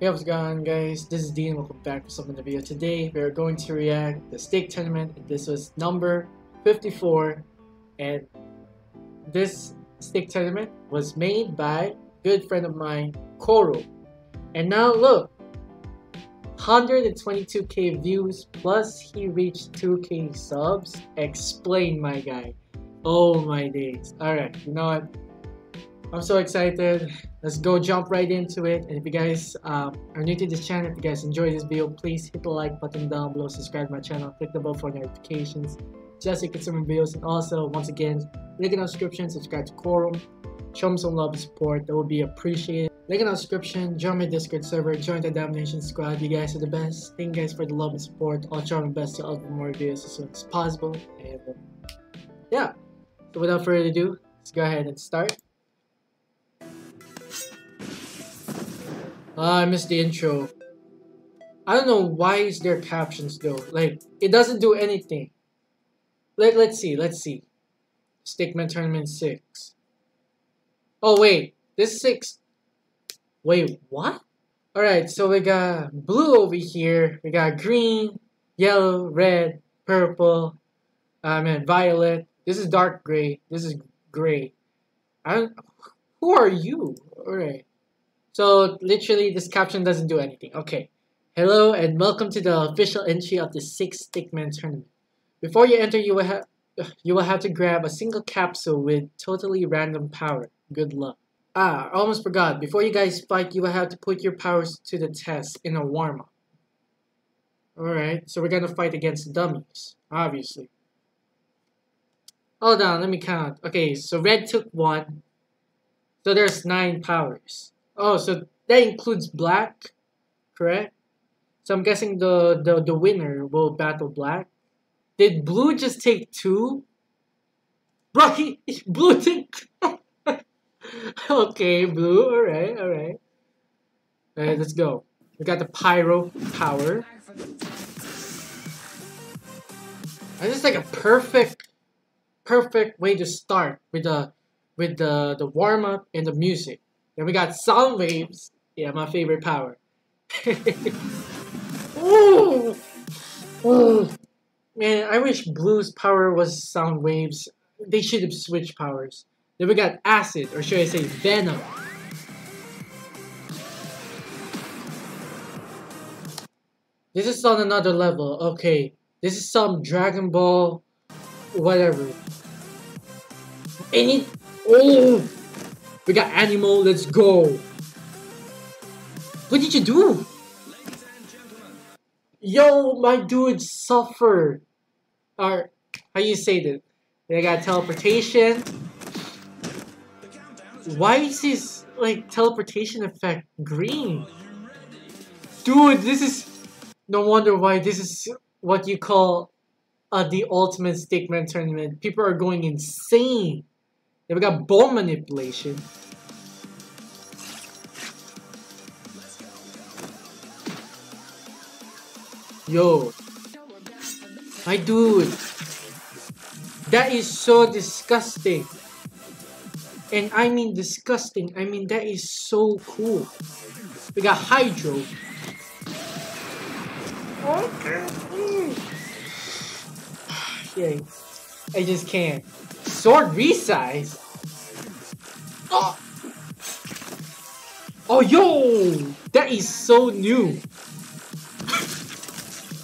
Hey, what's going on, guys? This is Dean. Welcome back to something in the video. Today we are going to react the stake tournament. This was number 54, and this stake tournament was made by a good friend of mine, Koro. And now look, 122k views plus he reached 2k subs. Explain, my guy. Oh my days. Alright, you know what? I'm so excited. Let's go jump right into it. And if you guys are new to this channel, if you guys enjoy this video, please hit the like button down below, subscribe to my channel, click the bell for notifications just so you can see more videos. And also, once again, link in the description, subscribe to Quorum, show me some love and support. That would be appreciated. Link in the description, join my Discord server, join the Domination Squad. You guys are the best. Thank you guys for the love and support. I'll try my best to upload more videos as soon as possible. And yeah, so without further ado, let's go ahead and start. I missed the intro. I don't know why is there captions though. Like, it doesn't do anything. Let's see. Stickman Tournament 6. Oh wait, this is 6. Wait, what? Alright, so we got blue over here. We got green, yellow, red, purple, and violet. This is dark gray. This is gray. Who are you? Alright. So literally this caption doesn't do anything. Okay. Hello and welcome to the official entry of the 6th Stickman Tournament. Before you enter, you will have to grab a single capsule with totally random power. Good luck. Ah, I almost forgot. Before you guys fight, you will have to put your powers to the test in a warm-up. Alright, so we're gonna fight against dummies, obviously. Hold on, let me count. Okay, so red took 1. So there's 9 powers. Oh, so that includes black, correct? So I'm guessing the winner will battle black. Did blue just take 2? Bro, blue took... Okay, blue, alright. Alright, let's go. We got the pyro power. And it's like a perfect way to start with the warm-up and the music. Then we got sound waves. Yeah, my favorite power. Ooh. Ooh. Man, I wish blue's power was sound waves. They should have switched powers. Then we got acid, or should I say venom. This is on another level. Okay, this is some Dragon Ball, whatever. Any... Oh! We got animal, let's go! What did you do? Yo, my dude suffered! Alright, how you say that? They got teleportation. Why is his, like, teleportation effect green? Dude, this is... No wonder why this is what you call the ultimate Stickman tournament. People are going insane! Then we got bone manipulation. Yo. My dude. That is so disgusting. And I mean disgusting. I mean that is so cool. We got hydro. Okay. Yeah. I just can't. Sword resize? Oh. Oh, yo! That is so new.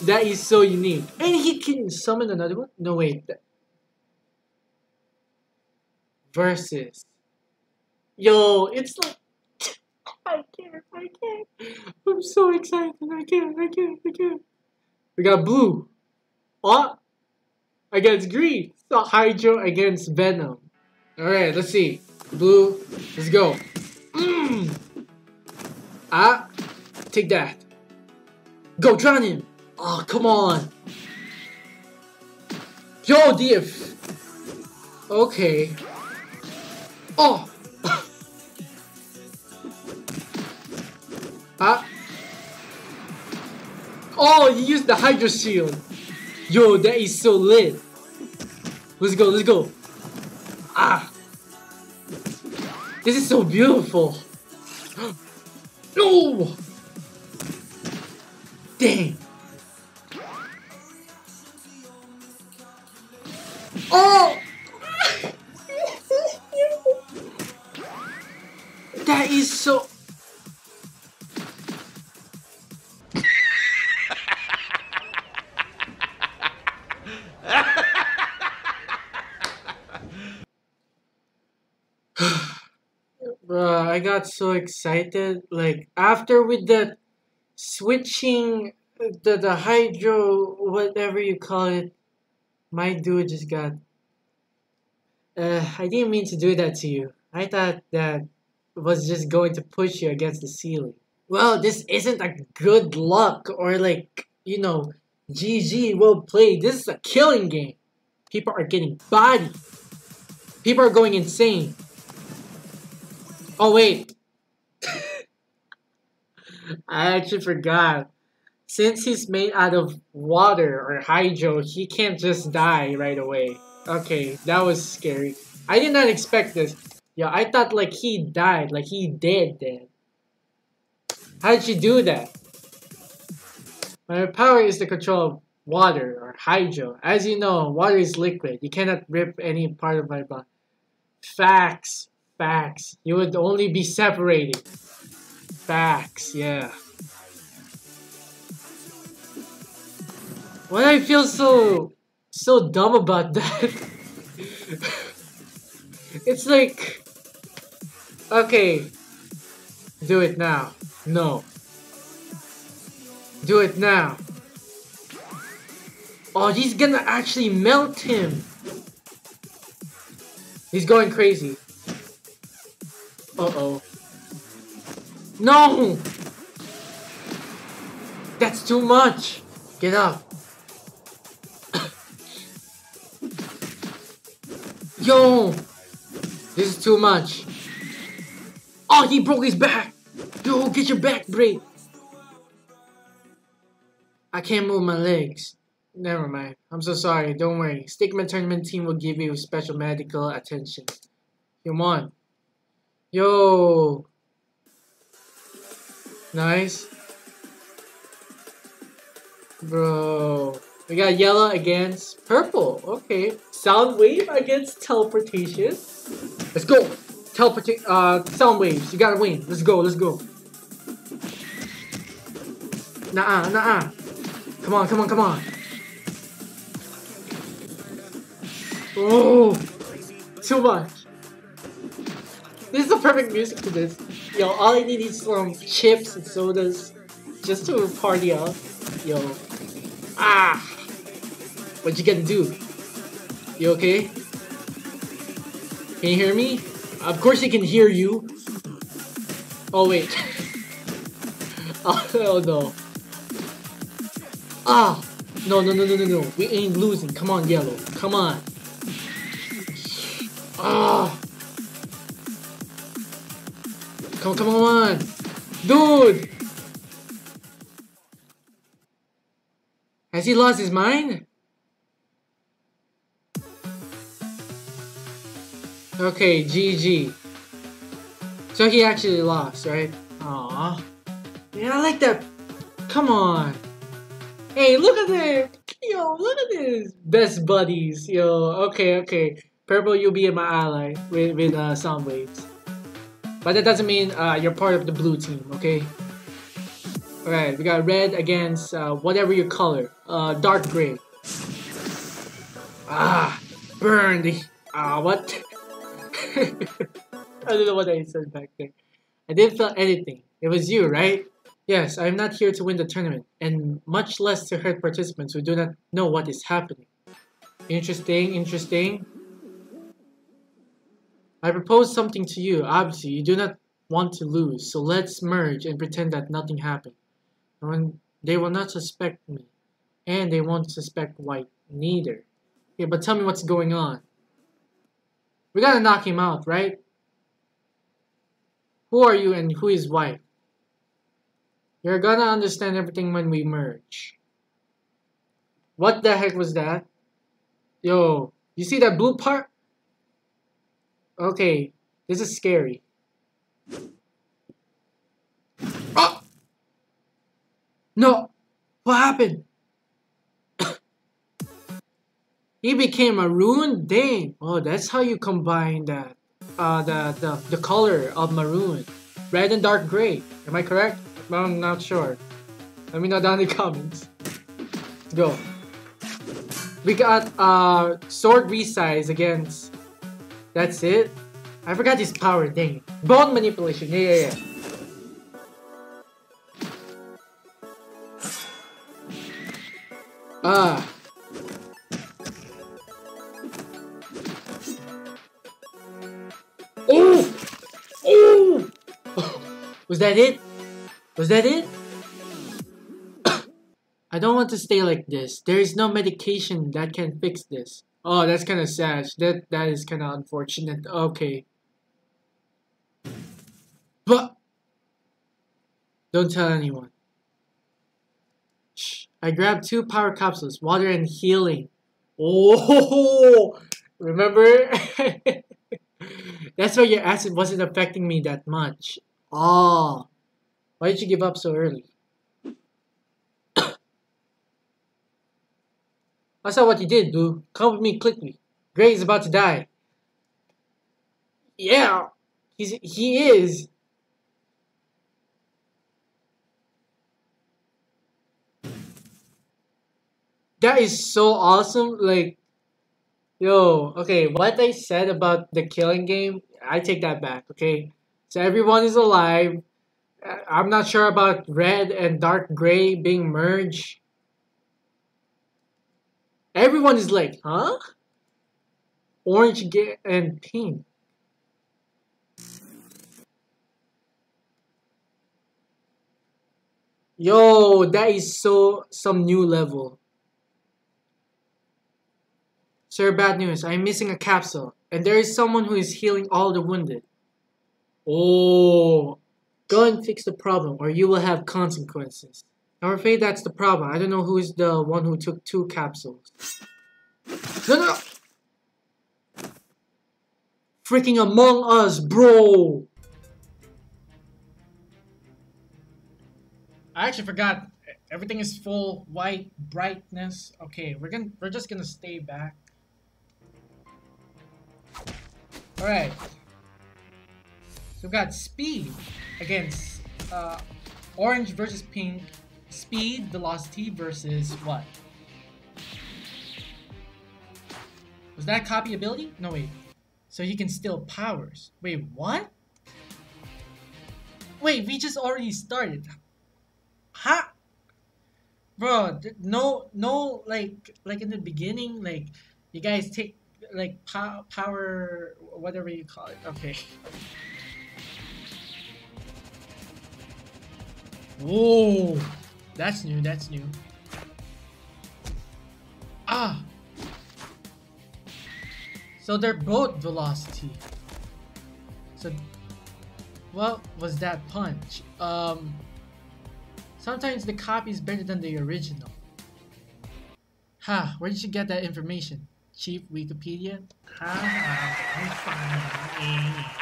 That is so unique. And he can summon another one? No, wait. Versus. Yo, it's like... I can't. I'm so excited. I can't. We got blue. Oh! Against green. So hydro against venom. Alright, let's see. Blue, let's go. Ah, take that. Go drown him. Oh, come on. Yo, diff. Okay. Oh. Ah. Oh, you used the hydro shield. Yo, that is so lit. Let's go. Ah! This is so beautiful. No! Damn. Oh! That is so... I got so excited, like after with the switching the hydro, whatever you call it, my dude just got I didn't mean to do that to you. I thought that was just going to push you against the ceiling. Well, this isn't a good luck or like, you know, GG, well played. This is a killing game. People are getting bodied. People are going insane. Oh wait, I actually forgot. Since he's made out of water or hydro, he can't just die right away. Okay, that was scary. I did not expect this. Yeah, I thought like he died, like he dead then. How did you do that? My power is the control of water or hydro. As you know, water is liquid. You cannot rip any part of my body. Facts. Facts. You would only be separated. Facts, yeah. Why do I feel so dumb about that? It's like... Okay. Do it now. No. Do it now. Oh, he's gonna actually melt him. He's going crazy. Uh-oh. No! That's too much! Get up. Yo! This is too much. Oh, he broke his back! Yo, get your back break! I can't move my legs. Never mind. I'm so sorry. Don't worry. Stickman Tournament team will give you special medical attention. Come on. Yo, nice, bro. We got yellow against purple. Okay, sound wave against teleportation. Let's go, teleportation. Sound waves. You gotta win. Let's go. Let's go. Nah, nah. Come on, come on, come on. Oh, too much. This is the perfect music for this. Yo, all I need is some chips and sodas just to party out. Yo. Ah! What you gonna do? You okay? Can you hear me? Of course he can hear you. Oh wait. Oh no. Ah! No. We ain't losing. Come on, yellow. Come on. Ah! Come on! Dude! Has he lost his mind? Okay, GG. So he actually lost, right? Aww. Yeah, I like that. Come on. Hey, look at this! Yo, look at this! Best buddies, yo. Okay. Purple, you'll be my ally with sound waves. But that doesn't mean you're part of the blue team, okay? Alright, we got red against whatever your color. Dark gray. Ah, burned. Ah, what? I don't know what I said back there. I didn't feel anything. It was you, right? Yes, I'm not here to win the tournament, and much less to hurt participants who do not know what is happening. Interesting. I propose something to you. Obviously, you do not want to lose, so let's merge and pretend that nothing happened. They will not suspect me, and they won't suspect White neither. Okay, but tell me what's going on. We gotta knock him out, right? Who are you and who is White? You're gonna understand everything when we merge. What the heck was that? Yo, you see that blue part? Okay, this is scary. Oh! No! What happened? He became maroon? Dang. Oh, that's how you combine that. The color of maroon. Red and dark gray. Am I correct? I'm not sure. Let me know down in the comments. Let's go. We got sword resize against... That's it? I forgot his power, dang it. Bone manipulation, yeah. Ah. Oh! Oh! Was that it? Was that it? I don't want to stay like this. There is no medication that can fix this. Oh, that's kind of sad. That is kind of unfortunate. Okay. But don't tell anyone. Shh. I grabbed 2 power capsules, water and healing. Oh, remember? That's why your acid wasn't affecting me that much. Oh, why did you give up so early? I saw what you did, dude. Come with me quickly. Gray is about to die. Yeah, he is. That is so awesome. Like, yo, okay, what I said about the killing game, I take that back, okay? So everyone is alive. I'm not sure about red and dark gray being merged. Everyone is like, huh? Orange and pink. Yo, that is so some new level. Sir, bad news. I'm missing a capsule. And there is someone who is healing all the wounded. Oh. Go and fix the problem or you will have consequences. I'm afraid that's the problem. I don't know who is the one who took 2 capsules. No! Freaking Among Us, bro! I actually forgot. Everything is full white brightness. Okay, we're just gonna stay back. All right. So we've got speed against orange versus pink. Speed, velocity versus what? Was that copy ability? No, wait. So he can steal powers. Wait, what? Wait, we just already started. Ha! Bro, no, like in the beginning, like, you guys take, like, power, whatever you call it. Okay. Whoa! That's new, that's new. Ah! So they're both velocity. So, what was that punch? Sometimes the copy is better than the original. Ha, where did you get that information? Cheap Wikipedia? Ha,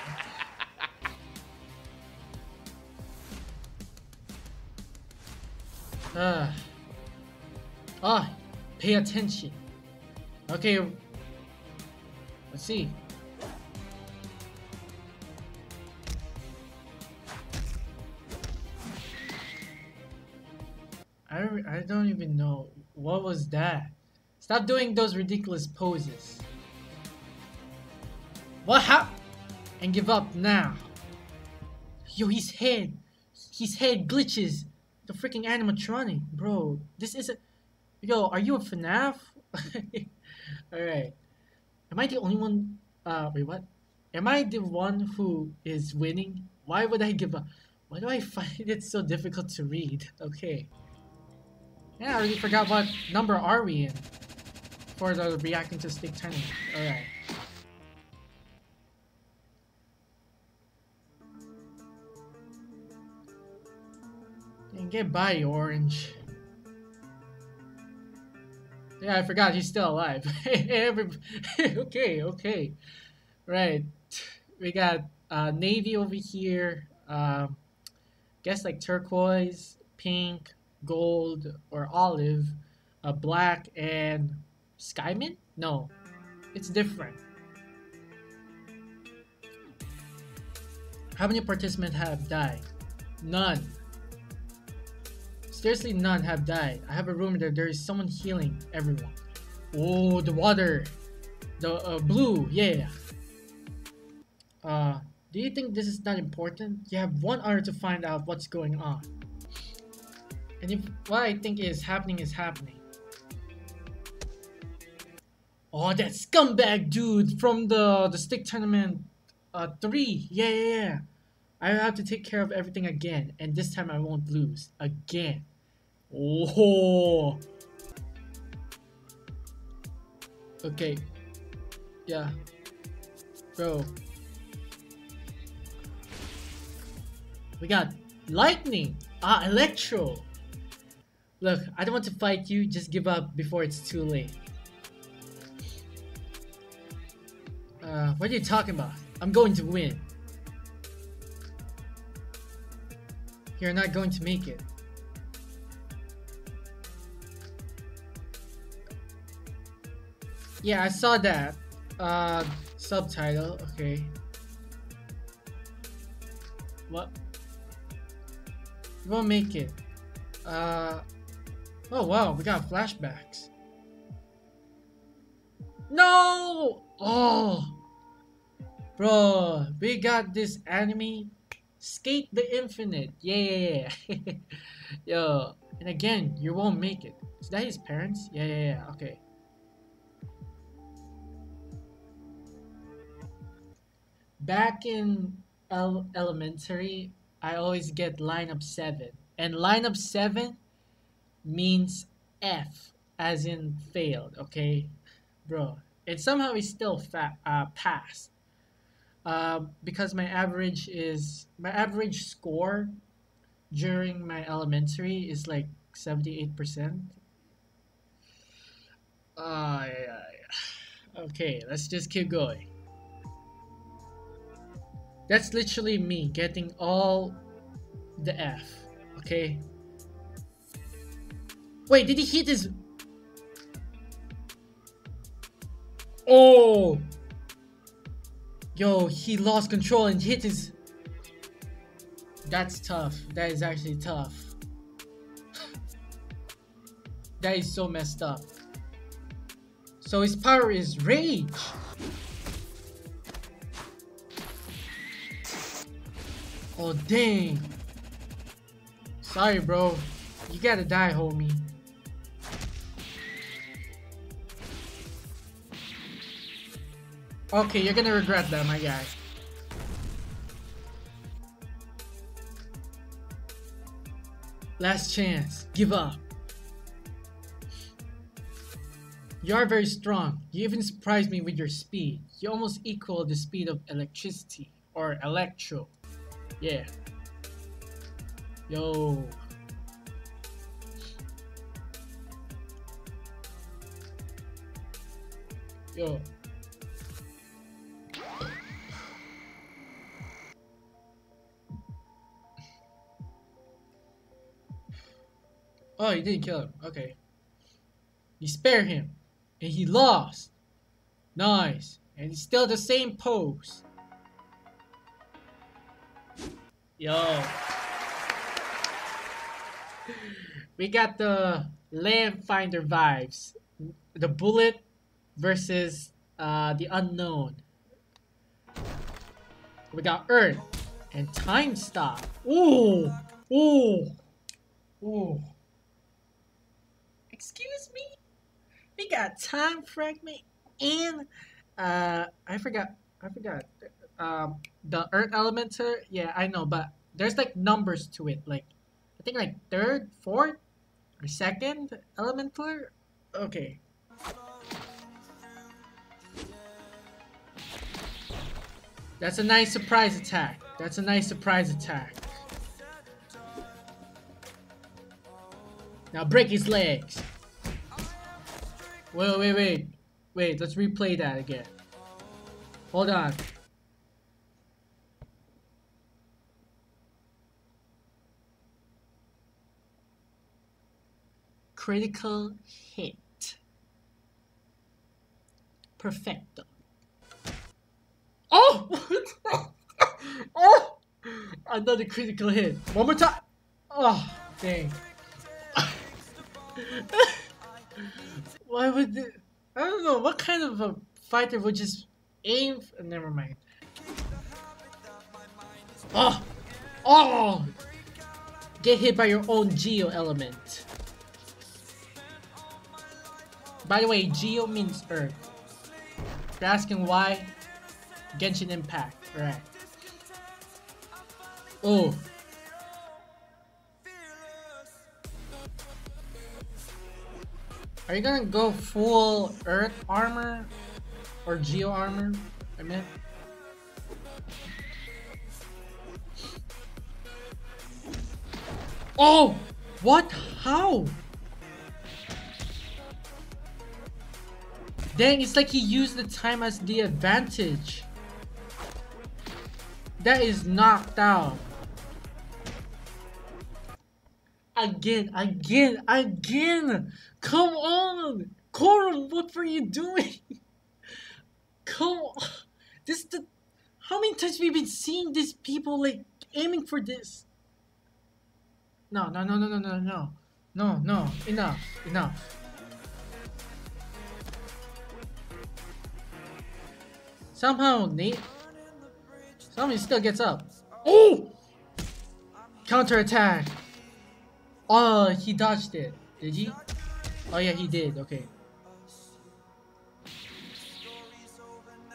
pay attention. Okay, let's see. I don't even know. What was that? Stop doing those ridiculous poses. What happened? And give up now. Yo, his head glitches. The freaking animatronic, bro. This isn't. Yo, are you a FNAF? Alright. Am I the only one? Wait, what? Am I the one who is winning? Why would I give up? Why do I find it so difficult to read? Okay. Yeah, I already forgot what number are we in for the reacting to stick timing. Alright. And get by, orange. Yeah, I forgot he's still alive. Okay. Right. We got navy over here. Guess like turquoise, pink, gold or olive, a black, and sky mint? No, it's different. How many participants have died? None. Seriously, none have died. I have a rumor that there is someone healing everyone. Oh, the water. The blue, yeah. Do you think this is not important? You have 1 hour to find out what's going on. And if what I think is happening is happening. Oh, that scumbag dude from the stick tournament 3. Yeah. I have to take care of everything again, and this time I won't lose. Again. Oh. Okay. Yeah. Bro. We got lightning. Electro. Look, I don't want to fight you. Just give up before it's too late. What are you talking about? I'm going to win. You're not going to make it. Yeah, I saw that. Subtitle, okay. What? You won't make it. Oh wow, we got flashbacks. No! Oh! Bro, we got this anime. Skate the Infinite. Yeah. Yo, and again, you won't make it. Is that his parents? Yeah, okay. Back in elementary, I always get lineup 7, and lineup 7 means F, as in failed. Okay, bro, and somehow it's still passed. Because my average score during my elementary is like 78%. Yeah. Okay, let's just keep going. That's literally me getting all the F, okay? Wait, did he hit his... Oh! Yo, he lost control and hit his... That's tough. That is actually tough. That is so messed up. So his power is rage! Oh dang. Sorry bro. You gotta die, homie. Okay, you're gonna regret that, my guy. Last chance. Give up. You are very strong. You even surprised me with your speed. You almost equal the speed of electricity or electro. Yeah. Yo. Yo. Oh, you didn't kill him. Okay. You spare him. And he lost. Nice. And he's still the same pose. Yo, we got the land finder vibes, the bullet versus the unknown. We got earth and time stop. Ooh. Excuse me. We got time fragment and I forgot. The earth elemental, yeah, I know, but there's like numbers to it, like I think like 3rd, 4th, or 2nd elemental. Okay. That's a nice surprise attack. Now break his legs. Wait, let's replay that again. Hold on. Critical hit. Perfecto. Oh! Oh! Another critical hit. One more time. Oh, dang. Why would they... I don't know. What kind of a fighter would just aim? Never mind. Oh! Oh! Get hit by your own Geo element. By the way, Geo means Earth. You're asking why? Genshin Impact, right? Oh. Are you gonna go full Earth armor? Or Geo armor? I mean. Oh! What? How? Dang, it's like he used the time as the advantage. That is knocked out. Again! Come on! Quorum, what were you doing? Come on! This the... How many times we've been seeing these people like aiming for this? No. Enough. Somehow, Nate... Somebody still gets up. Oh! Counter-attack! Oh, he dodged it. Did he? Oh yeah, he did. Okay.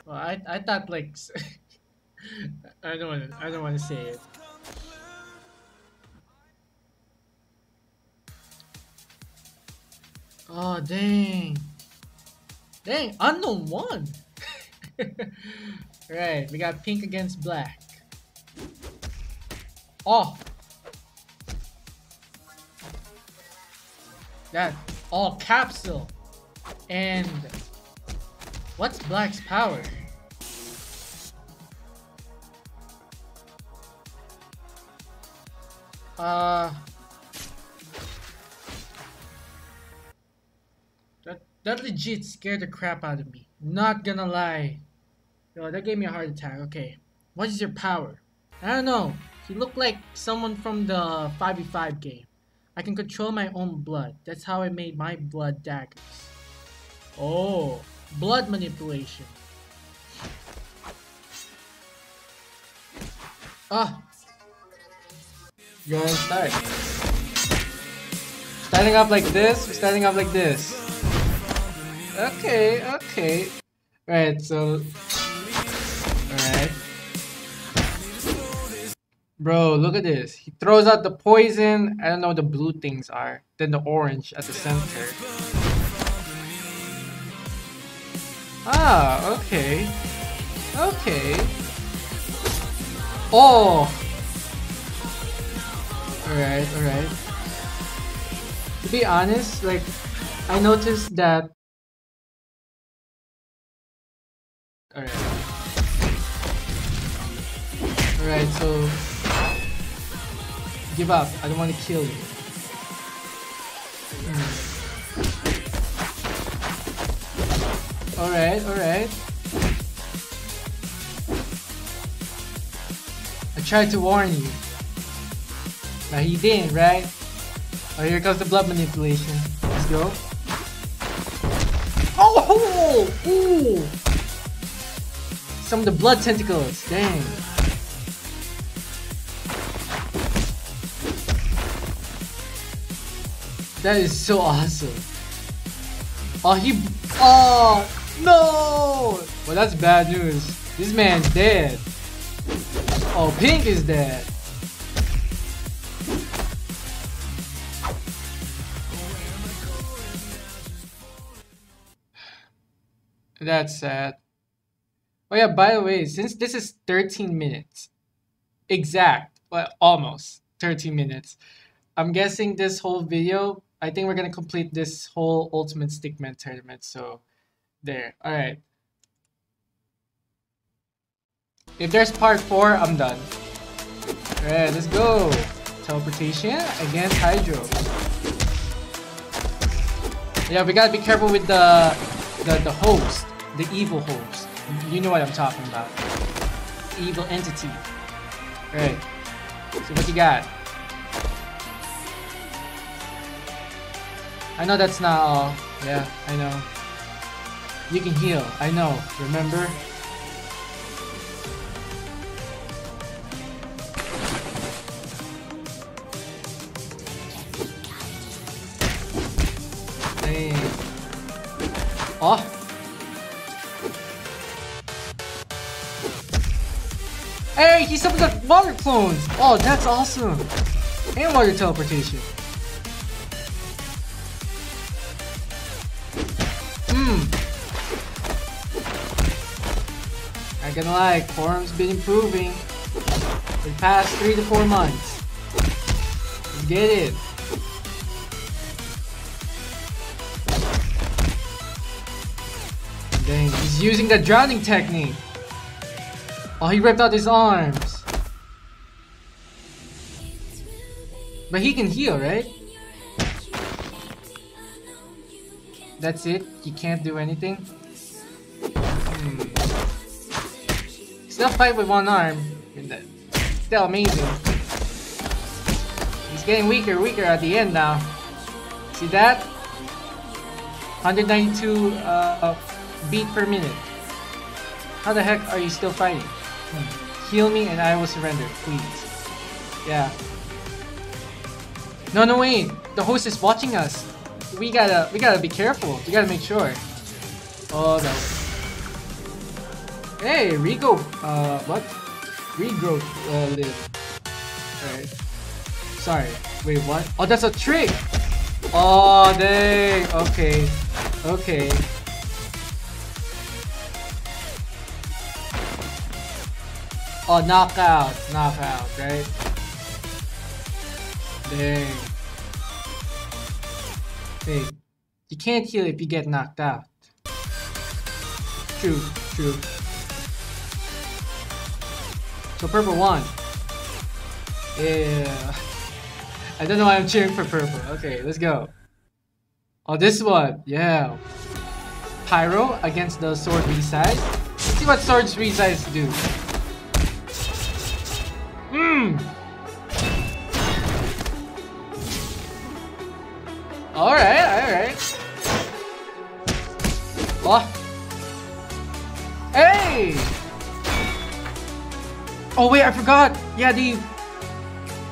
Well, I thought like... I don't want to say it. Oh, dang. Dang, unknown one! Right, we got pink against black. Oh! That all capsule. And what's black's power? That legit scared the crap out of me. Not gonna lie. Yo, that gave me a heart attack. Okay. What is your power? I don't know. You look like someone from the 5v5 game. I can control my own blood. That's how I made my blood daggers. Oh, blood manipulation. Ah. You're on start. Standing up like this, standing up like this. Okay. Right, so... Alright. Bro, look at this. He throws out the poison. I don't know what the blue things are. Then the orange at the center. Ah, okay. Okay. Oh! Alright. To be honest, like, I noticed that... Alright, so give up. I don't want to kill you. Alright. I tried to warn you. Now he didn't, right? Oh, here comes the blood manipulation. Let's go. Oh! Ooh! Some of the blood tentacles. Dang. That is so awesome. Oh, he... Oh, no! Well, that's bad news. This man's dead. Oh, pink is dead. That's sad. Oh yeah, by the way, since this is 13 minutes, exact, well, almost 13 minutes, I'm guessing this whole video, I think we're going to complete this whole Ultimate Stickman tournament, so there. Alright. If there's part 4, I'm done. Alright, let's go. Teleportation against Hydro. Yeah, we gotta be careful with the host, the evil host. You know what I'm talking about. Evil entity. Alright. So what you got? I know that's not all. Yeah, I know. You can heal. I know. Remember? Oh! Hey, he summoned the water clones! Oh, that's awesome! And water teleportation. Not gonna lie, Quorum's been improving for the past 3 to 4 months. Let's get it! Dang, he's using the drowning technique. Oh, he ripped out his arms. But he can heal, right? That's it? He can't do anything? Still fight with one arm. Still amazing. He's getting weaker, weaker at the end now. See that? 192 beat per minute. How the heck are you still fighting? Heal me and I will surrender, please. Yeah. No, no, wait. The host is watching us. We gotta be careful. We gotta make sure. Oh, no. Hey, Rigo. What? Regrowth live. Alright. Sorry. Wait, what? Oh, that's a trick! Oh, dang. Okay. Okay. Oh, knockout, knockout, right? Dang. Hey, you can't heal if you get knocked out. True, true. So purple won. Yeah. I don't know why I'm cheering for purple. Okay, let's go. Oh, this one, yeah. Pyro against the sword resize. Let's see what sword resize do. Alright, alright. Oh. Hey! Oh wait, I forgot! Yeah, the...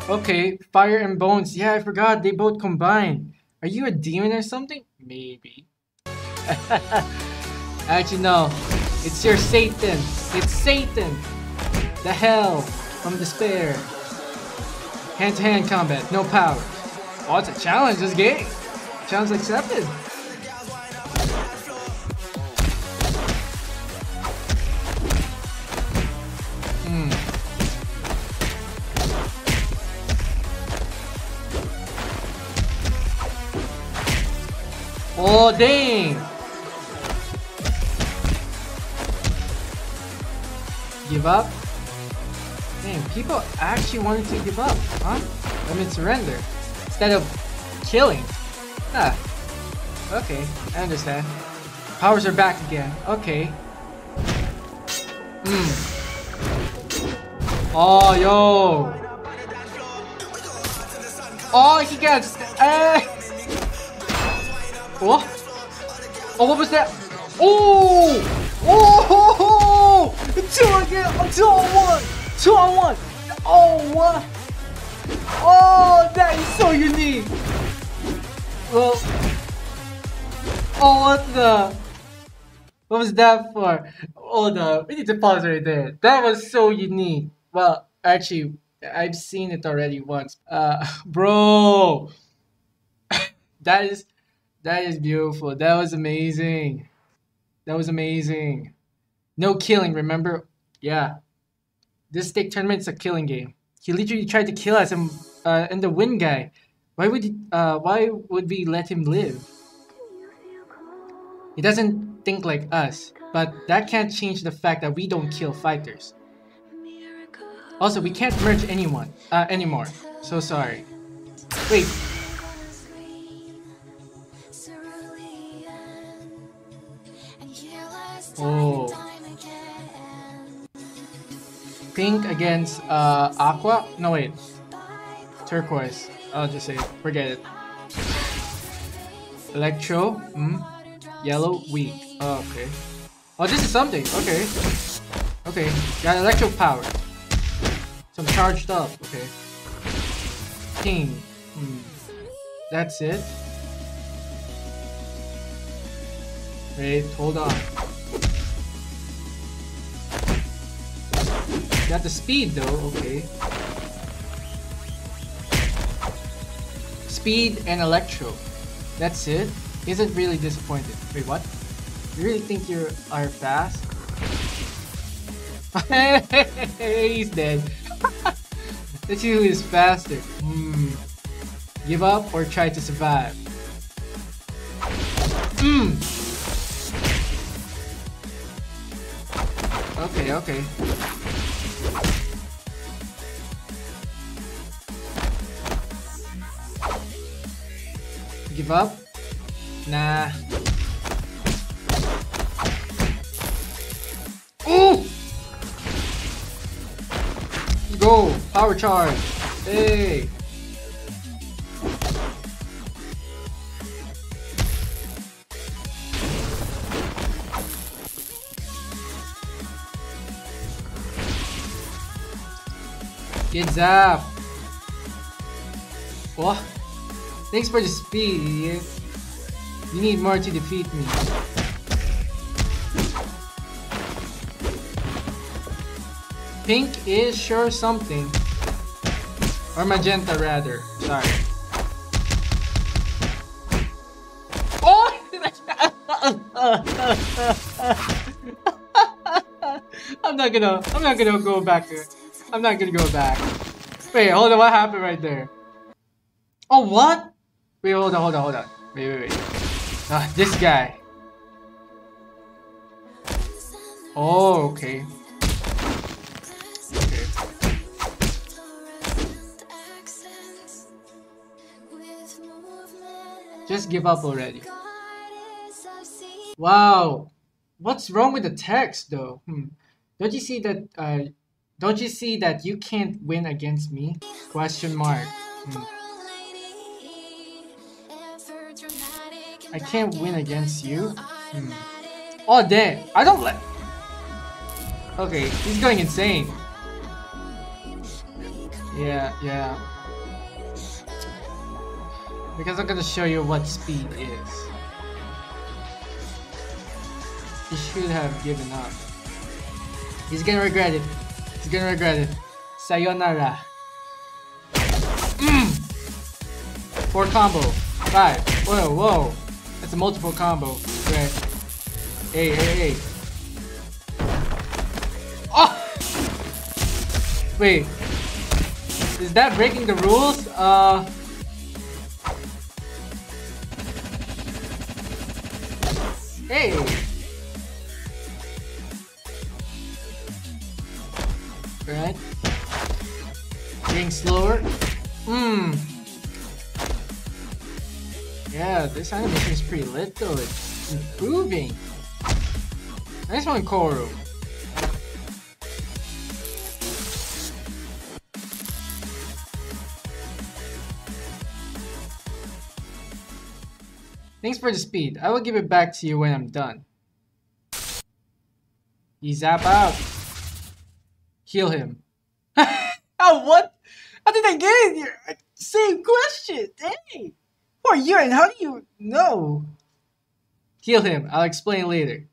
Okay, fire and bones. Yeah, I forgot. They both combine. Are you a demon or something? Maybe. Actually, no. It's your Satan. It's Satan. The hell from despair. Hand-to-hand combat. No power. Oh, it's a challenge. This game. Challenge accepted. Oh, dang. Give up? Dang, people actually wanted to give up, huh? I mean, surrender. Instead of killing. Ah. Okay, I understand. Powers are back again. Okay. Oh, yo. Oh, he gets. What? Oh, what was that? Oh! Oh! 2 again! 2 on 1! 2 on 1! Oh, what? Oh, that is so unique! Well... Oh, what the... What was that for? Oh no, we need to pause right there. That was so unique. Well, actually, I've seen it already once. Bro! That is... That is beautiful. That was amazing. That was amazing. No killing, remember? Yeah. This stake tournament is a killing game. He literally tried to kill us and the wind guy. Why would we let him live? He doesn't think like us, but that can't change the fact that we don't kill fighters. Also, we can't merge anyone anymore. So sorry. Wait. Oh. Pink against Aqua? No, wait. Turquoise. I'll just say it. Forget it. Electro. Yellow. Weak. Oh, okay. Oh, this is something. Okay. Okay. Got electro power. Some charged up. Okay. King. That's it. Wait, hold on. Got the speed though, okay. Speed and electro. That's it. Isn't really disappointed. Wait, what? You really think you are fast? He's dead. Let's see who is faster. Give up or try to survive. Okay, okay. Give up? Nah. Ooh! Go! Power charge! Hey! Get zapped! What? Thanks for the speed, idiot. You need more to defeat me. Pink is sure something. Or magenta rather. Sorry. Oh! I'm not gonna go back there. I'm not gonna go back. Wait, hold on, what happened right there? Oh, what? Wait, hold on. Wait. This guy. Oh, okay. Okay. Just give up already. Wow. What's wrong with the text, though? Don't you see that? Don't you see that you can't win against me? Question mark. I can't win against you? Oh damn! I don't like... Okay, he's going insane. Yeah. Because I'm gonna show you what speed is. He should have given up. He's gonna regret it. He's gonna regret it. Sayonara. Four combo. Five. Whoa. That's a multiple combo. Okay. Hey. Oh! Wait. Is that breaking the rules? Hey! Right? Getting slower. Yeah, this animation is pretty lit though. It's improving. Nice one, Koro. Thanks for the speed. I will give it back to you when I'm done. You zap out. Heal him. Oh, what? How did I get in here? Same question. Hey. Who are you and how do you know? Heal him. I'll explain later.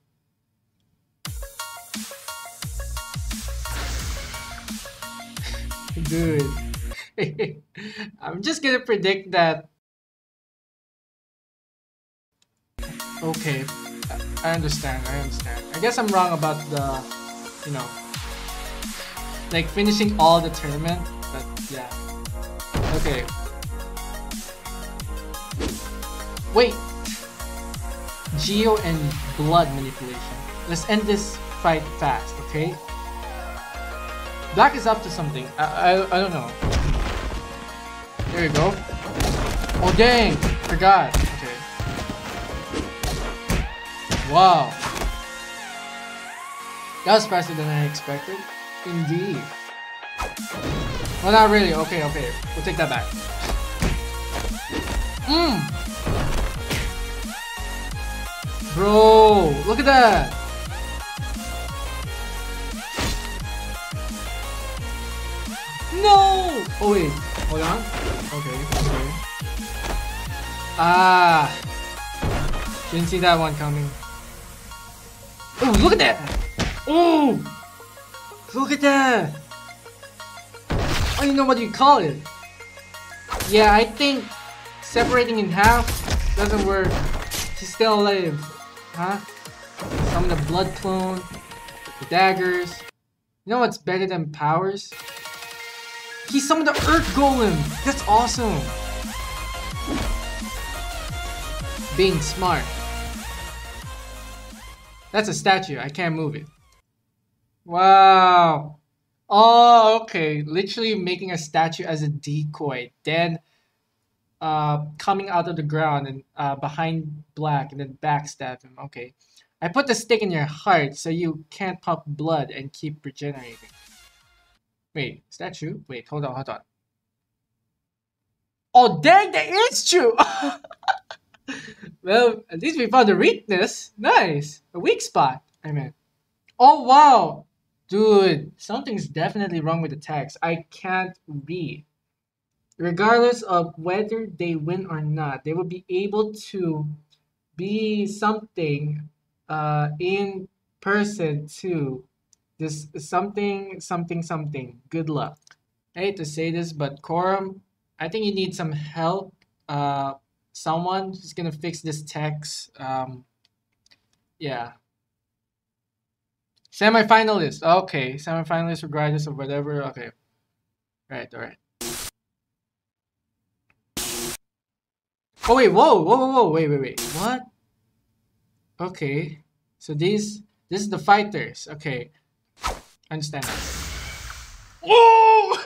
Dude. I'm just gonna predict that. Okay. I understand. I guess I'm wrong about the, you know, like finishing all the tournament. But yeah. Okay. Wait! Geo and blood manipulation. Let's end this fight fast, okay? Black is up to something. I don't know. There you go. Oh dang! Forgot. Okay. Wow. That was faster than I expected. Indeed. Well, not really. Okay, okay. We'll take that back. Bro, look at that. No! Oh, wait. Hold on. Okay, okay. Ah. Didn't see that one coming. Oh, look at that! Oh! Look at that! I don't even know what you call it. Yeah, I think separating in half doesn't work. She's still alive. Huh? Some of the blood clone, the daggers. You know what's better than powers? He summoned the Earth Golem! That's awesome! Being smart. That's a statue, I can't move it. Wow! Oh, okay. Literally making a statue as a decoy. Then, coming out of the ground and behind Black and then backstab him. Okay. I put the stick in your heart so you can't pump blood and keep regenerating. Wait, is that true? Wait, hold on, hold on. Oh, dang, that is true! Well, at least we found a weakness. Nice! A weak spot, I mean. Oh, wow! Dude, something's definitely wrong with the text. I can't read. Regardless of whether they win or not, they will be able to be something in person too. This something. Good luck. I hate to say this, but Quorum, I think you need some help. Someone who's gonna fix this text. Yeah. Semi-finalist. Okay, semi-finalist regardless of whatever. Okay. All right. Oh wait! Whoa! Wait! What? Okay. So this is the fighters. Okay. Understand that. Oh!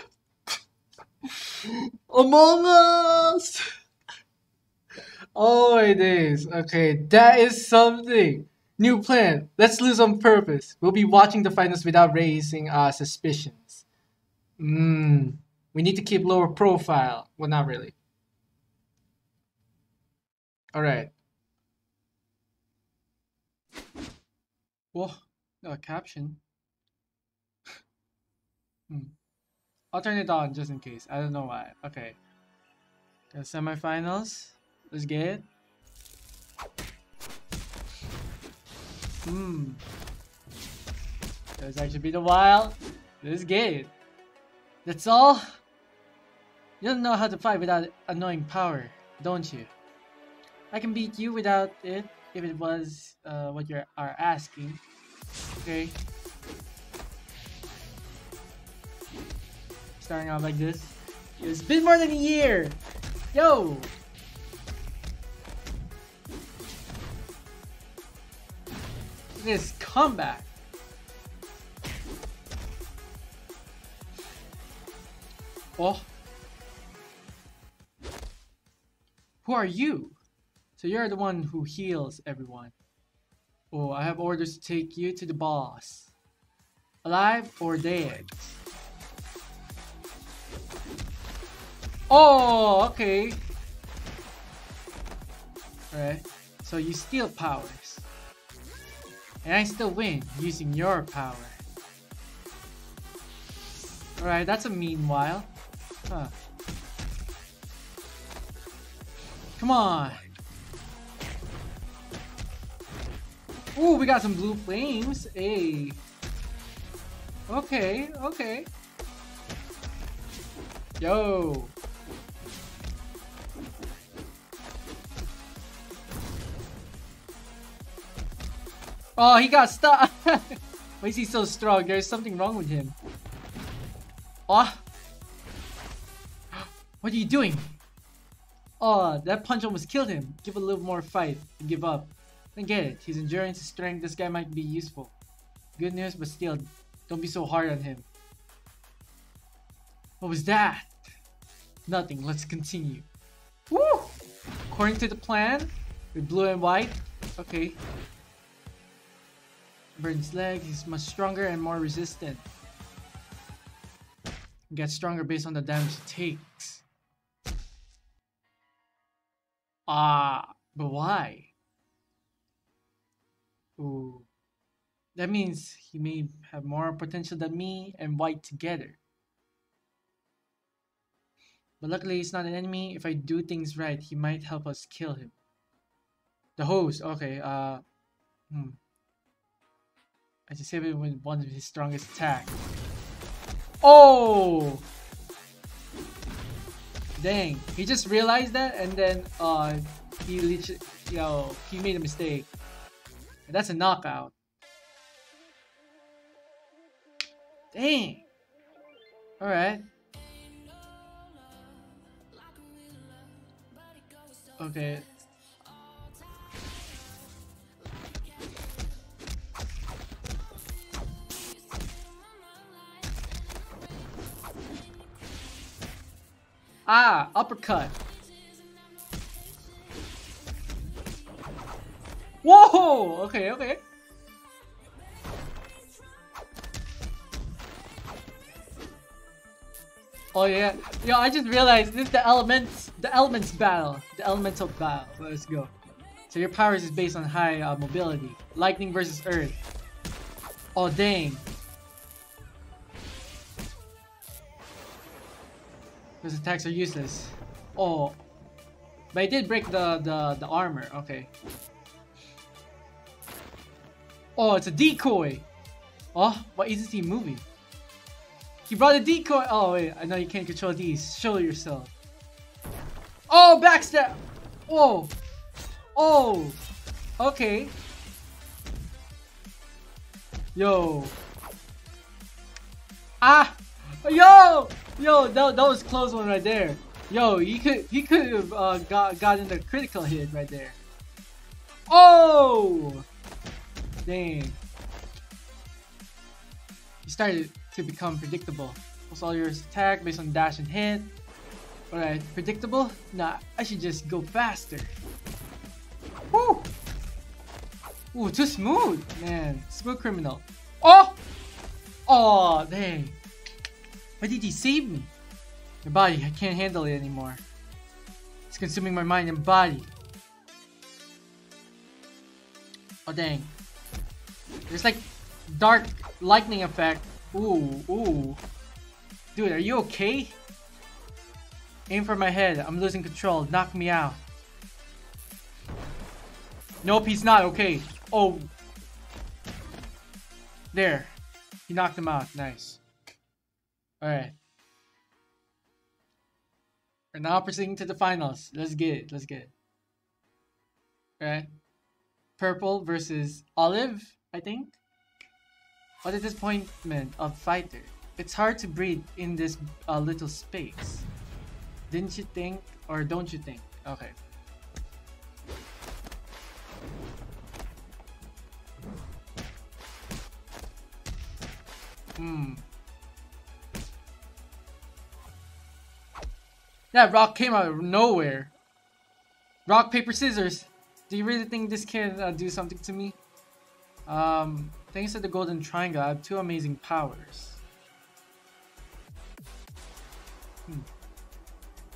Among Us! Oh my days. Okay, that is something. New plan. Let's lose on purpose. We'll be watching the finals without raising our suspicions. We need to keep lower profile. Well, not really. Alright. Whoa, no, a caption. I'll turn it on just in case. I don't know why. Okay. The semifinals. Let's get it. That's actually been a while. Let's get it. That's all. You don't know how to fight without annoying power, don't you? I can beat you without it if it was what you are asking. Okay. Starting out like this. It's been more than a year! Yo! This comeback! Oh! Who are you? So you're the one who heals everyone. Oh, I have orders to take you to the boss. Alive or dead? Oh, okay. Alright, so you steal powers. And I still win using your power. Alright, that's a meanwhile. Huh. Come on! Ooh, we got some blue flames! Hey! Okay, okay. Yo! Oh, he got stuck! Why is he so strong? There's something wrong with him. Oh! What are you doing? Oh, that punch almost killed him. Give a little more fight and give up. Then get it. His endurance, his strength, this guy might be useful. Good news, but still, don't be so hard on him. What was that? Nothing, let's continue. Woo! According to the plan, with blue and white. Okay. Burns legs. He's much stronger and more resistant. Gets stronger based on the damage he takes. But why? Ooh. That means he may have more potential than me and White together. But luckily he's not an enemy. If I do things right, he might help us kill him. The host, okay, I just saved him with one of his strongest attacks. Oh! Dang, he just realized that and then, he literally, yo, he made a mistake. That's a knockout. Dang! Alright. Okay. Ah, uppercut. Whoa! Okay, okay. Oh yeah. Yo, I just realized this is the elemental battle. Let's go. So your powers is based on high mobility. Lightning versus earth. Oh dang. Those attacks are useless. Oh, but I did break the armor. Okay. Oh, it's a decoy. Oh, what is he moving? He brought a decoy. Oh wait, I know you can't control these. Show yourself. Oh, backstab. Whoa. Oh. Okay. Yo. Ah. Yo. Yo, that was a close one right there. Yo, he could have gotten the critical hit right there. Oh, dang! He started to become predictable. Plus all your attack based on dash and hit. All right, predictable? Nah, I should just go faster. Woo! Ooh, too smooth, man. Smooth criminal. Oh, oh, dang. Why did he save me? My body, I can't handle it anymore. It's consuming my mind and body. Oh dang. There's like dark lightning effect. Ooh, ooh. Dude, are you okay? Aim for my head. I'm losing control. Knock me out. Nope, he's not okay. Oh. There. He knocked him out. Nice. Alright. We're now proceeding to the finals. Let's get it. Let's get it. Alright. Purple versus Olive, I think. What a disappointment of fighter. It's hard to breathe in this little space. Didn't you think? Or don't you think? Okay. Hmm. That rock came out of nowhere. Rock, paper, scissors. Do you really think this can do something to me? Thanks to the golden triangle, I have two amazing powers. Do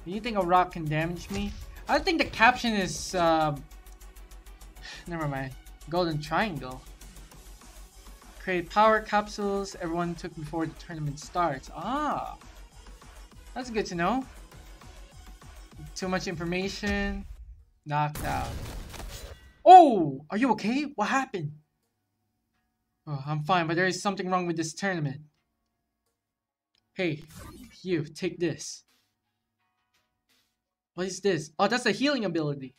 you think a rock can damage me? I think the caption is... Never mind. Golden triangle. Create power capsules everyone took before the tournament starts. Ah. That's good to know. Too much information. Knocked out. Oh, are you okay? What happened? Oh, I'm fine, but there is something wrong with this tournament. Hey, you, take this. What is this? Oh, that's a healing ability.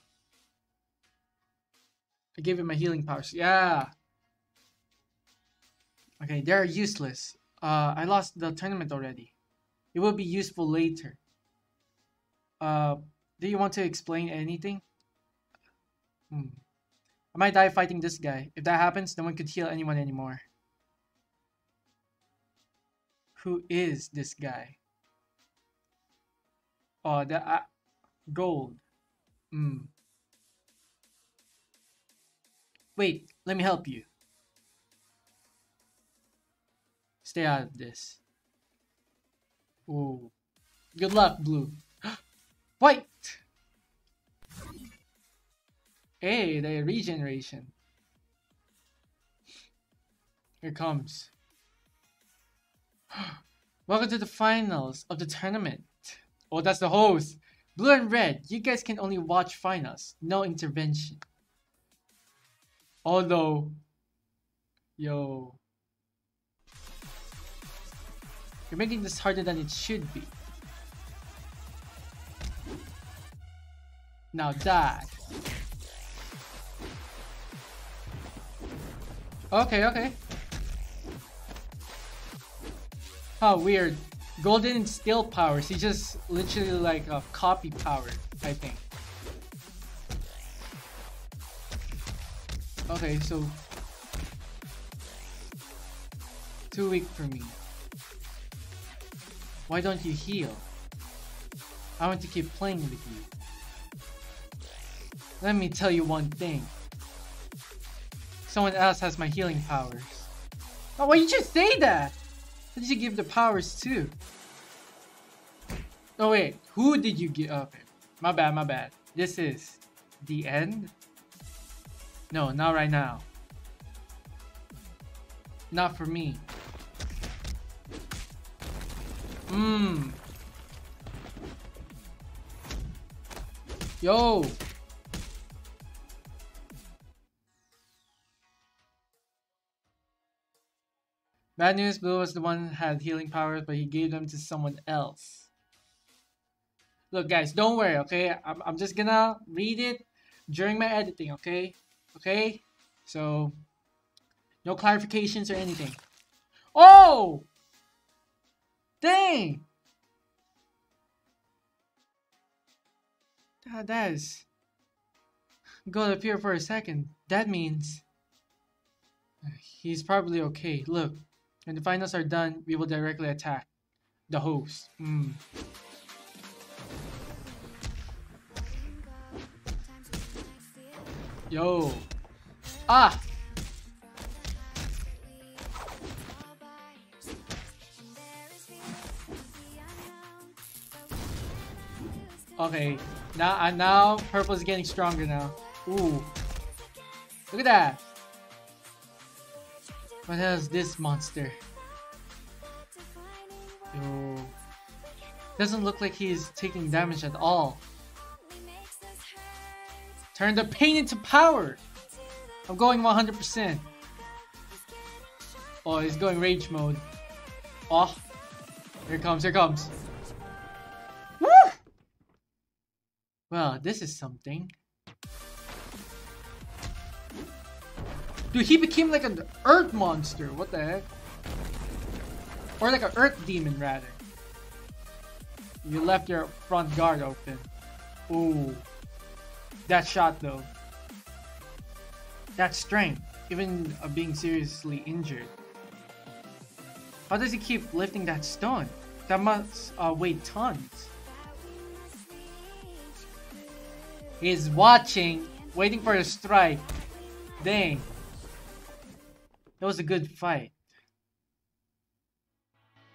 I gave him my healing powers. Yeah. Okay, they're useless. I lost the tournament already. It will be useful later. Do you want to explain anything? I might die fighting this guy. If that happens, no one could heal anyone anymore. Who is this guy? Oh, the gold. Wait, let me help you. Stay out of this. Ooh. Good luck, blue. White! Hey, the regeneration. Here comes. Welcome to the finals of the tournament. Oh, that's the host. Blue and red, you guys can only watch finals. No intervention. Although, yo. You're making this harder than it should be. Now die. Okay, okay. How weird. Golden and steel powers. He just literally like a copy power, I think. Okay, so. Too weak for me. Why don't you heal? I want to keep playing with you. Let me tell you one thing. Someone else has my healing powers. Oh, why did you say that? Who did you give the powers to? Oh wait, who did you give? Okay, my bad, my bad. This is the end? No, not right now. Not for me. Mmm. Yo! Bad news, Blue was the one who had healing powers, but he gave them to someone else. Look guys, don't worry, okay? I'm just gonna read it during my editing, okay? Okay? So, no clarifications or anything. Oh! Dang! That is... God appear for a second. That means... he's probably okay. Look. When the finals are done, we will directly attack the host. Mm. Yo. Ah! Okay. Now purple is getting stronger now. Ooh. Look at that. What else is this monster? Yo. Doesn't look like he's taking damage at all. Turn the pain into power! I'm going 100%. Oh, he's going rage mode. Oh. Here it comes, here it comes. Woo! Well, this is something. Dude, he became like an earth monster. What the heck? Or like an earth demon, rather. You left your front guard open. Ooh. That shot, though. That strength. Even being seriously injured. How does he keep lifting that stone? That must weigh tons. He's watching. Waiting for a strike. Dang. That was a good fight.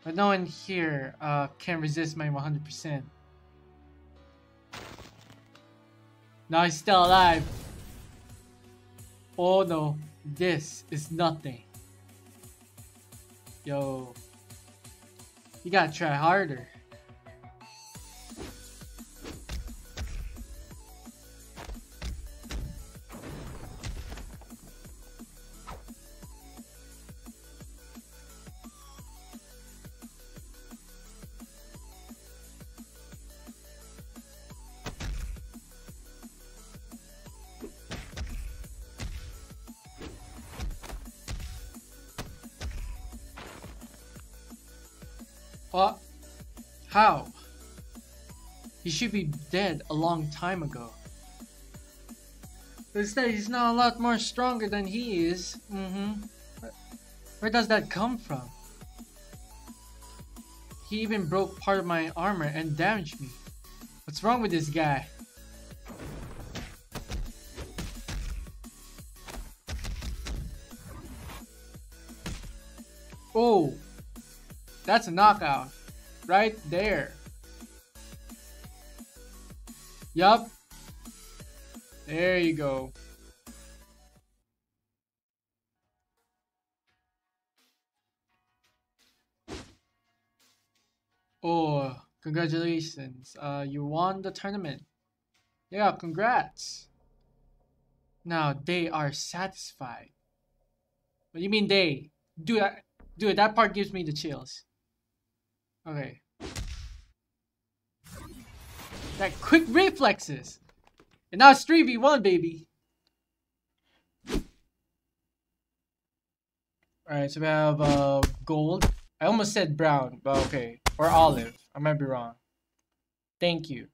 But no one here can resist my 100%. Now he's still alive. Oh no, this is nothing. Yo. You gotta try harder. How? He should be dead a long time ago. Instead, he's now a lot more stronger than he is. Mm-hmm. Where does that come from? He even broke part of my armor and damaged me. What's wrong with this guy? Oh, That's a knockout. Right there. Yup. There you go. Oh, congratulations. You won the tournament. Yeah, congrats. Now they are satisfied. What do you mean they? Dude, that part gives me the chills. Okay. That quick reflexes. And now it's 3v1, baby. Alright, so we have gold. I almost said brown, but okay. Or olive. I might be wrong. Thank you.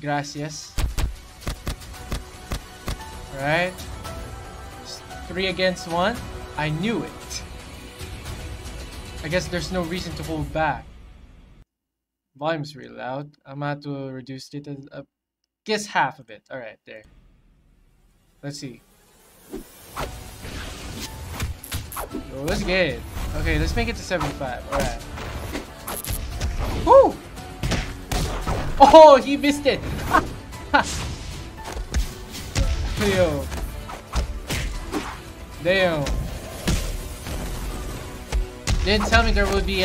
Gracias. Alright. 3 against 1. I knew it. I guess there's no reason to hold back. Volume's really loud. I'm gonna have to reduce it. I guess half of it. Alright, there. Let's see. Yo, let's get it. Okay, let's make it to 75. Alright. Woo! Oh, he missed it! Yo. Damn. Didn't tell me there would be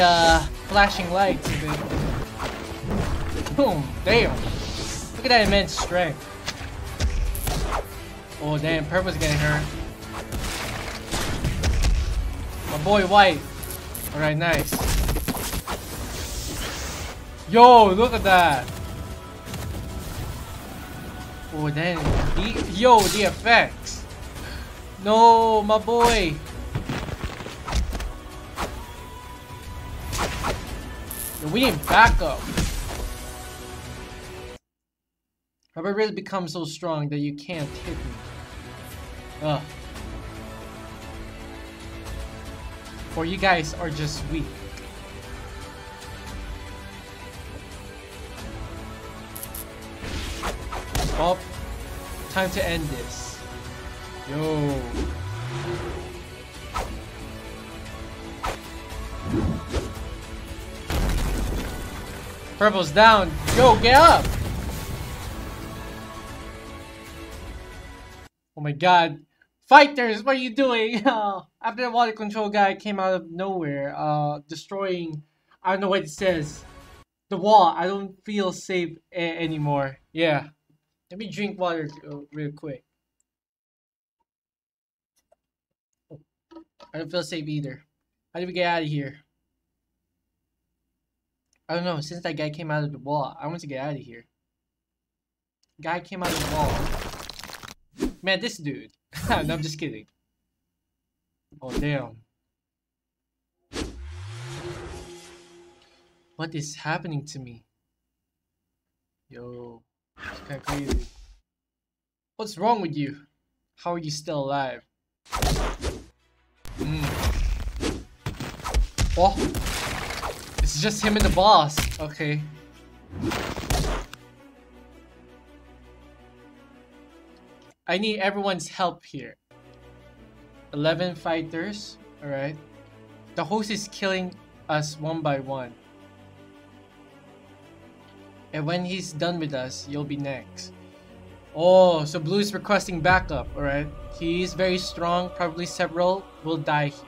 flashing lights. Boom! Damn! Look at that immense strength. Oh damn! Purple's getting hurt. My boy White. All right, nice. Yo, look at that. Oh damn! Yo, the effects. No, my boy. We need backup. Have I really become so strong that you can't hit me? Ugh. Or you guys are just weak. Well, time to end this. Yo. Purple's down. Yo, get up! Oh my god. Fighters, what are you doing? After the water control guy came out of nowhere, destroying... I don't know what it says. The wall. I don't feel safe anymore. Yeah. Let me drink water real quick. I don't feel safe either. How do we get out of here? I don't know, since that guy came out of the wall, I want to get out of here. Guy came out of the wall. Man, this dude. No, I'm just kidding. Oh, damn. What is happening to me? Yo, it's kind of crazy. What's wrong with you? How are you still alive? Oh. It's just him and the boss. Okay. I need everyone's help here. 11 fighters. Alright. The host is killing us one by one. And when he's done with us, you'll be next. Oh, so Blue is requesting backup. Alright. He is very strong. Probably several will die here.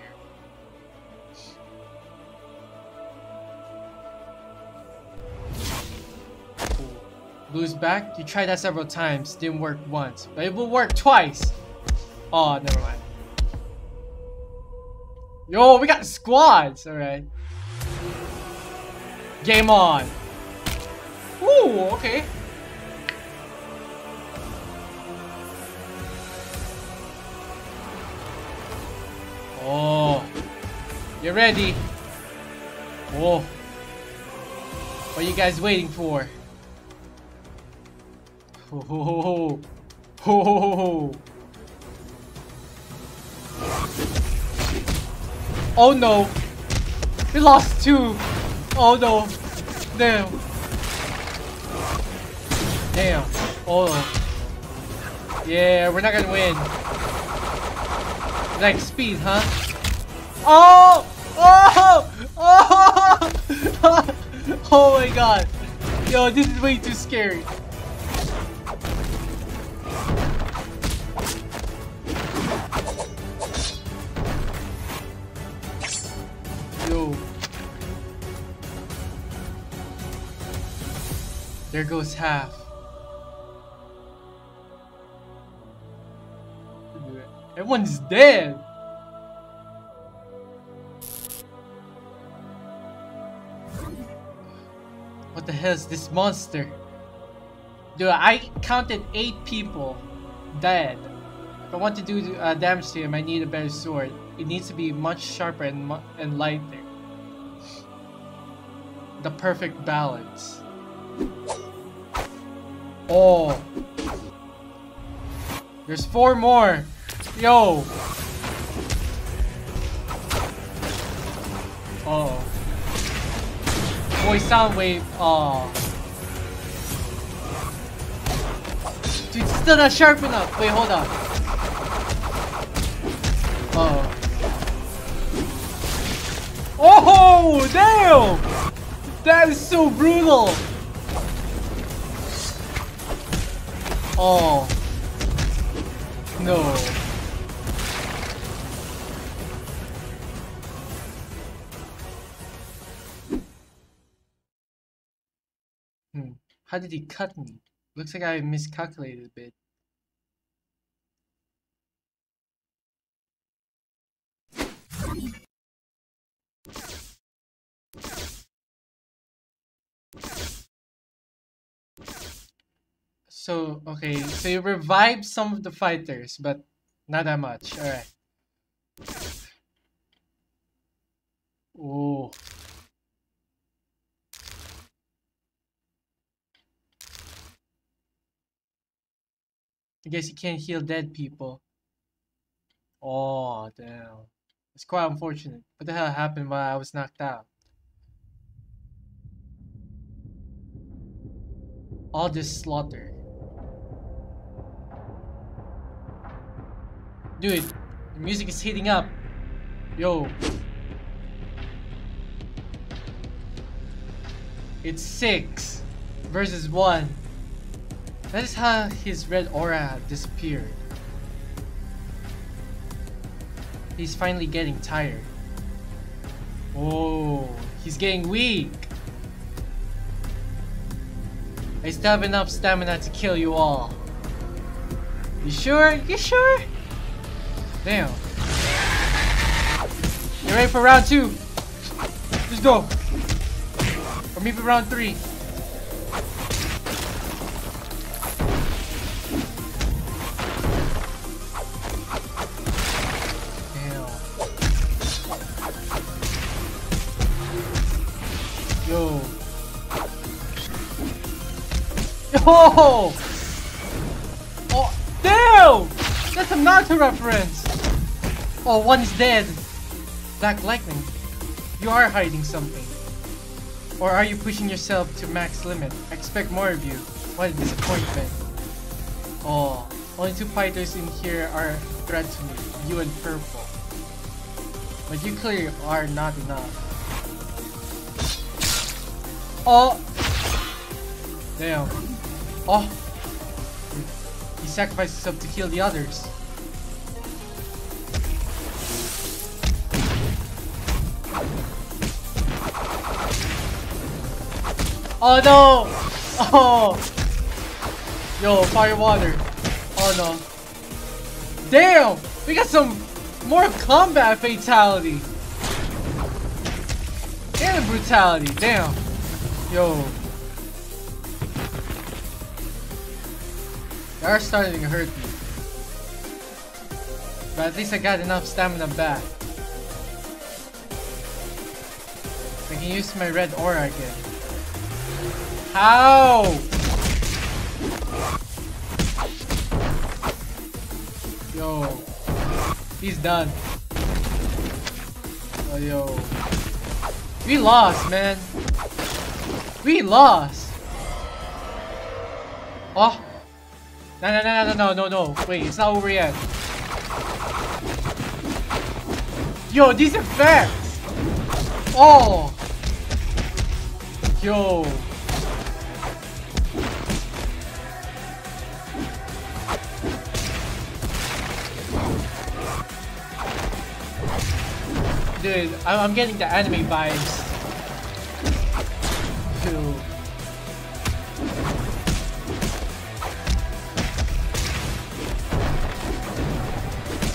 Blue's back. You tried that several times. Didn't work once. But it will work twice. Oh, never mind. Yo, we got squads. Alright. Game on. Ooh, okay. Oh. You're ready. Oh. What are you guys waiting for? Ho ho ho ho. Ho ho ho ho. Oh no. We lost 2. Oh no. Damn. Damn. Oh. Yeah, we're not gonna win. Like speed, huh? Oh! Oh! Oh! Oh my god. Yo, this is way too scary. Yo. There goes half. Everyone's dead. What the hell is this monster? Dude, I counted 8 people dead. If I want to do damage to him, I need a better sword. It needs to be much sharper and lighter. The perfect balance. Oh. There's 4 more. Yo! Oh. Boy, Soundwave. Oh. Dude, it's still not sharp enough. Wait, hold on. Oh. Oh, damn! That is so brutal! Oh. No. How did he cut me? Looks like I miscalculated a bit. So, okay, so you revived some of the fighters, but not that much. Alright. Oh. I guess you can't heal dead people. Oh, damn. It's quite unfortunate. What the hell happened while I was knocked out? All this slaughter. Dude, the music is heating up. Yo. It's 6 versus 1. That is how his red aura disappeared. He's finally getting tired. Oh, he's getting weak. I still have enough stamina to kill you all. You sure? You sure? Damn. You ready for round 2? Let's go. Or maybe round 3. Oh! Oh, damn! That's a Naruto reference! Oh, one is dead. Black Lightning, you are hiding something. Or are you pushing yourself to max limit? I expect more of you. What a disappointment. Oh, only 2 fighters in here are a threat to me, you and Purple. But you clearly are not enough. Oh! Damn. Oh, he sacrificed himself to heal the others. Oh no! Oh, yo, fire water. Oh no! Damn, we got some Mortal Kombat fatality and brutality. Damn, yo. They are starting to hurt me. But at least I got enough stamina back. I can use my red aura again. How? Yo. He's done. Oh, yo. We lost, man. We lost. Oh. No, wait, it's not over yet. Yo, these effects! Oh! Yo! Dude, I'm getting the anime vibes. Dude.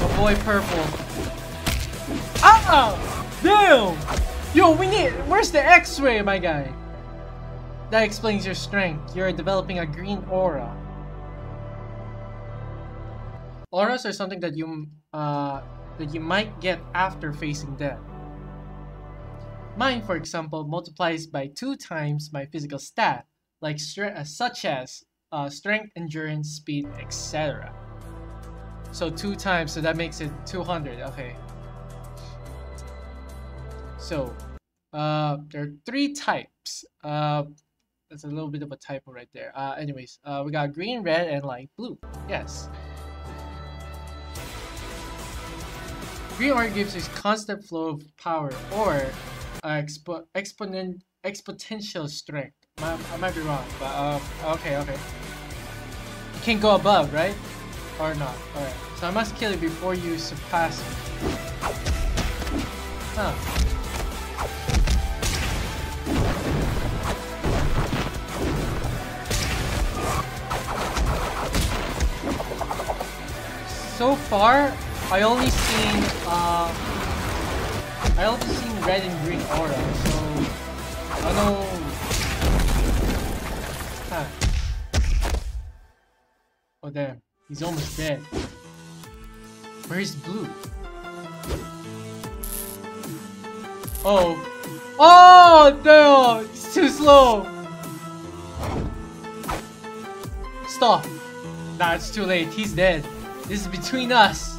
Avoid purple. Ah! Damn! Yo, we need. Where's the X-ray, my guy? That explains your strength. You're developing a green aura. Auras are something that you might get after facing death. Mine, for example, multiplies by 2 times my physical stat, like such as strength, endurance, speed, etc. So 2 times, so that makes it 200. Okay. So, there are 3 types. That's a little bit of a typo right there. Anyways, we got green, red, and like blue. Yes. Green aura gives us constant flow of power or exponential strength. I might be wrong, but okay. You can go above, right? Or not. Alright. So I must kill it before you surpass it. Huh. So far, I only seen red and green aura, so I don't know. Huh. Oh damn, he's almost dead. Where is blue? Oh, oh damn, it's too slow. Stop. Nah, it's too late. He's dead. This is between us.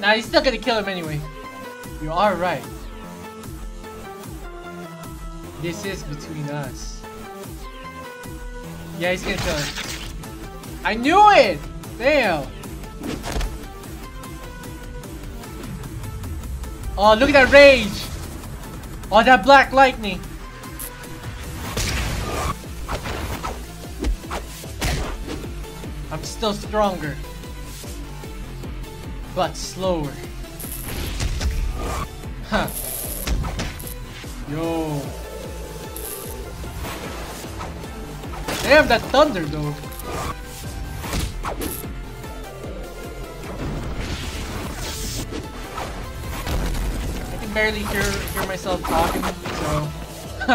Nah, he's not gonna kill him anyway. You are right. This is between us. Yeah, he's gonna kill him. I knew it! Damn! Oh, look at that rage! Oh, that black lightning! I'm still stronger. But slower. Huh. Yo. Damn that thunder though. I can barely hear myself talking, so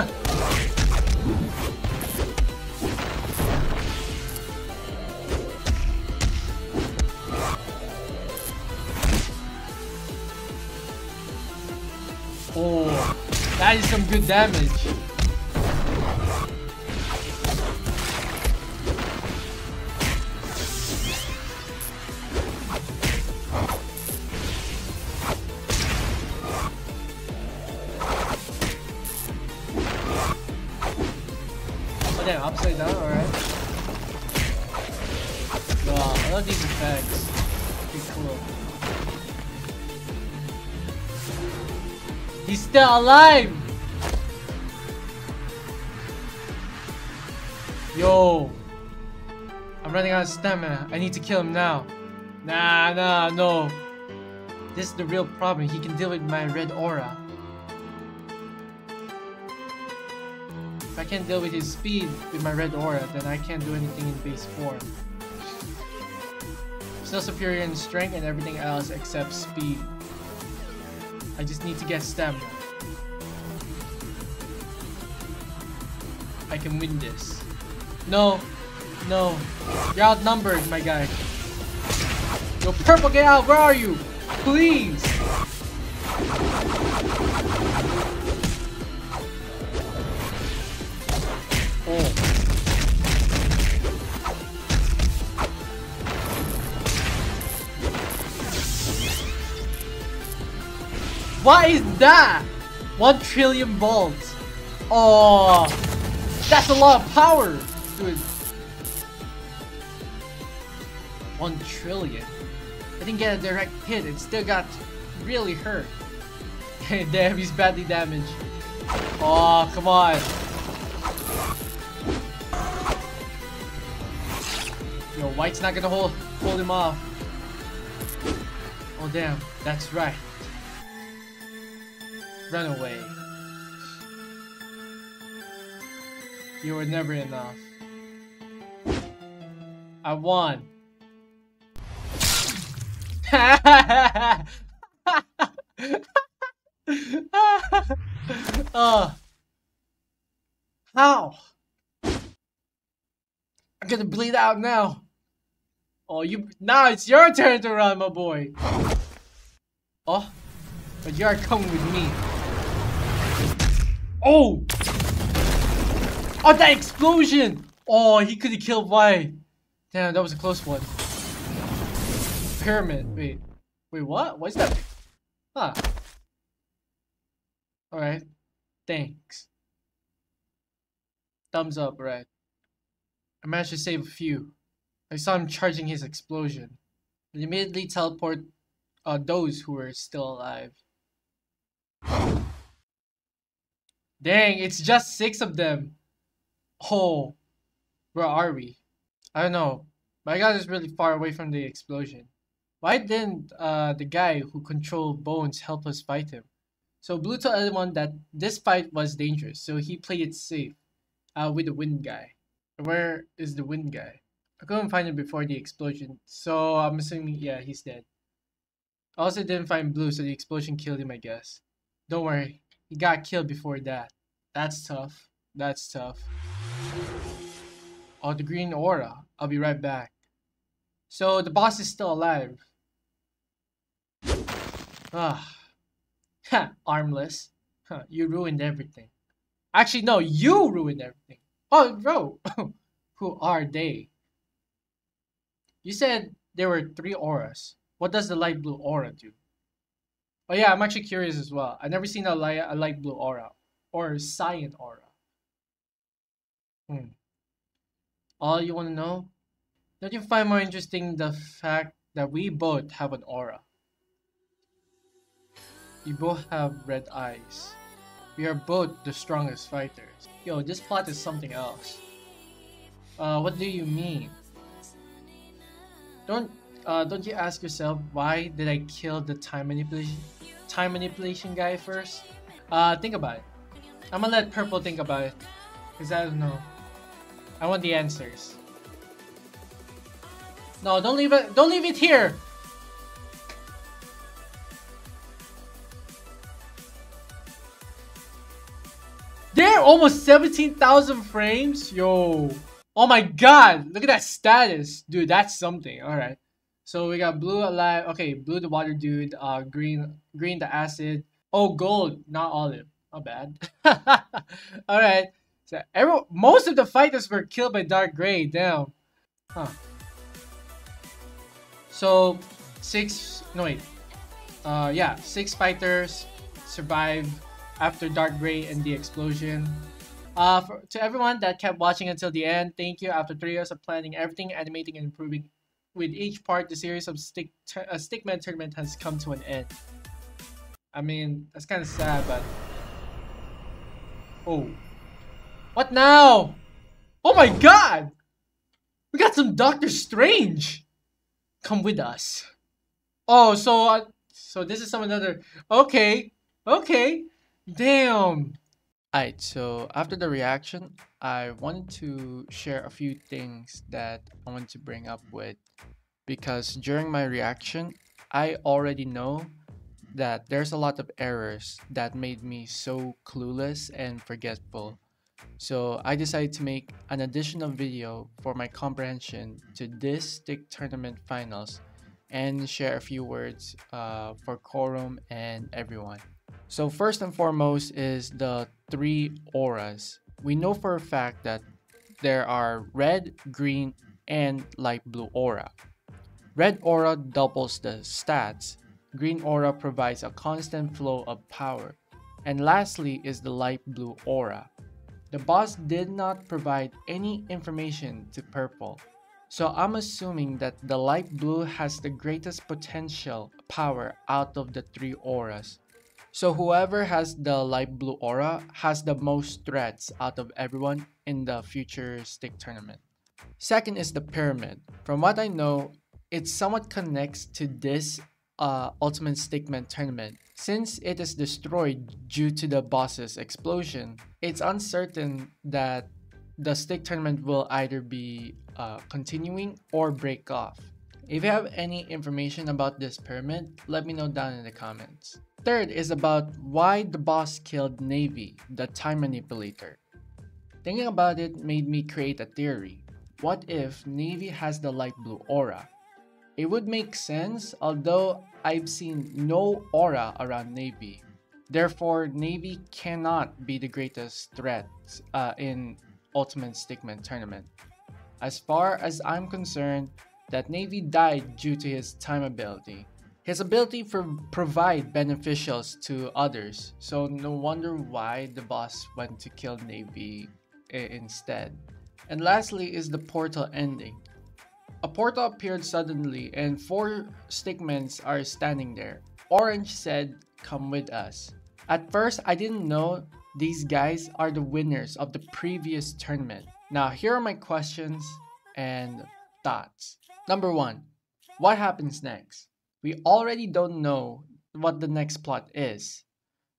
oh, that is some good damage. Oh damn, upside down, alright. Wow, I love these effects. Pretty cool. He's still alive! Yo! I'm running out of stamina. I need to kill him now. No. This is the real problem. He can deal with my red aura. If I can't deal with his speed with my red aura, then I can't do anything in base form. I'm still superior in strength and everything else except speed. I just need to get stamina. I can win this. No, no. You're outnumbered, my guy. Yo, purple, get out! Where are you? Please! Oh. What is that? 1 trillion volts. Oh, that's a lot of power, dude. 1 trillion. I didn't get a direct hit. It still got really hurt. Damn, he's badly damaged. Oh, come on. Yo, White's not gonna hold him off. Oh damn, that's right. Run away. You were never enough. I won. How? I'm gonna bleed out now. Oh, you now it's your turn to run, my boy. Oh, but you are coming with me. Oh! Oh, that explosion! Oh, he could have killed White. Damn, that was a close one. Pyramid. Wait, what? What's that? Huh. Alright. Thanks. Thumbs up, right? I managed to save a few. I saw him charging his explosion. It immediately teleported those who were still alive. Dang, it's just 6 of them. Oh, where are we? I don't know, but I got us really far away from the explosion. Why didn't the guy who controlled Bones help us fight him? So Blue told everyone that this fight was dangerous, so he played it safe with the wind guy. Where is the wind guy? I couldn't find him before the explosion, so I'm assuming, yeah, he's dead. I also didn't find Blue, so the explosion killed him, I guess. Don't worry, he got killed before that. That's tough. That's tough. Oh, the green aura. I'll be right back. So the boss is still alive. Ah, ha! Armless. Huh, you ruined everything. Actually, no, you ruined everything. Oh, bro, who are they? You said there were 3 auras. What does the light blue aura do? Oh yeah, I'm actually curious as well. I've never seen a light blue aura or a cyan aura. All you want to know? Don't you find more interesting the fact that we both have an aura? You both have red eyes. We are both the strongest fighters. Yo, this plot is something else. What do you mean? Don't you ask yourself why did I kill the time manipulation guy first? Think about it. I'm gonna let Purple think about it, cause I don't know. I want the answers. No, don't leave it here. There, almost 17,000 frames. Yo. Oh my god, look at that status. Dude, that's something. All right. So we got blue alive. Okay, blue the water dude, green the acid. Oh, gold, not olive. Not bad. All right. So most of the fighters were killed by dark gray. Damn. Huh. So 6 fighters survived after dark gray and the explosion. To everyone that kept watching until the end, thank you. After 3 years of planning everything, animating and improving with each part, the series of Stickman tournament has come to an end. I mean, that's kind of sad, but oh. What now? Oh my god! We got some Doctor Strange! Come with us. Oh, so this is some another... Okay. Okay. Damn. Alright, so after the reaction, I wanted to share a few things that I wanted to bring up with. Because during my reaction, I already know that there's a lot of errors that made me so clueless and forgetful. So I decided to make an additional video for my comprehension to this Stick Tournament Finals and share a few words for Quorum and everyone. So first and foremost is the 3 auras. We know for a fact that there are red, green, and light blue aura. Red aura doubles the stats. Green aura provides a constant flow of power. And lastly is the light blue aura. The boss did not provide any information to Purple, so I'm assuming that the light blue has the greatest potential power out of the 3 auras. So whoever has the light blue aura has the most threats out of everyone in the future stick tournament. Second is the pyramid. From what I know, it somewhat connects to this ultimate stickman tournament. Since it is destroyed due to the boss's explosion, it's uncertain that the stick tournament will either be continuing or break off. If you have any information about this pyramid, let me know down in the comments. Third is about why the boss killed Navy, the time manipulator. Thinking about it made me create a theory. What if Navy has the light blue aura? It would make sense, although I've seen no aura around Navy. Therefore, Navy cannot be the greatest threat in Ultimate Stickman Tournament. As far as I'm concerned, that Navy died due to his time ability. His ability to provide beneficials to others, so no wonder why the boss went to kill Navy instead. And lastly is the portal ending. A portal appeared suddenly and four stickmen are standing there. Orange said, "Come with us." At first, I didn't know these guys are the winners of the previous tournament. Now here are my questions and thoughts. Number 1. What happens next? We already don't know what the next plot is,